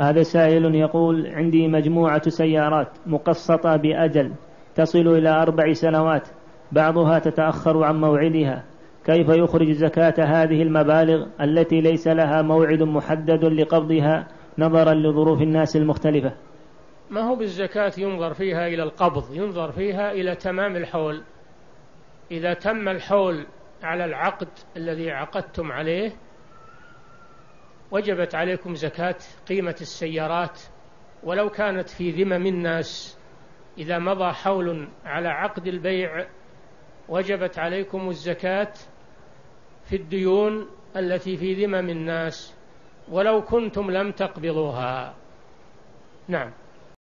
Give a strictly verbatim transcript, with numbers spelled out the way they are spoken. هذا سائل يقول: عندي مجموعة سيارات مقسطة بأجل تصل إلى أربع سنوات، بعضها تتأخر عن موعدها، كيف يخرج زكاة هذه المبالغ التي ليس لها موعد محدد لقبضها نظرا لظروف الناس المختلفة؟ ما هو بالزكاة ينظر فيها إلى القبض، ينظر فيها إلى تمام الحول. إذا تم الحول على العقد الذي عقدتم عليه وجبت عليكم زكاة قيمة السيارات ولو كانت في ذمم الناس. إذا مضى حول على عقد البيع وجبت عليكم الزكاة في الديون التي في ذمم الناس ولو كنتم لم تقبضوها. نعم.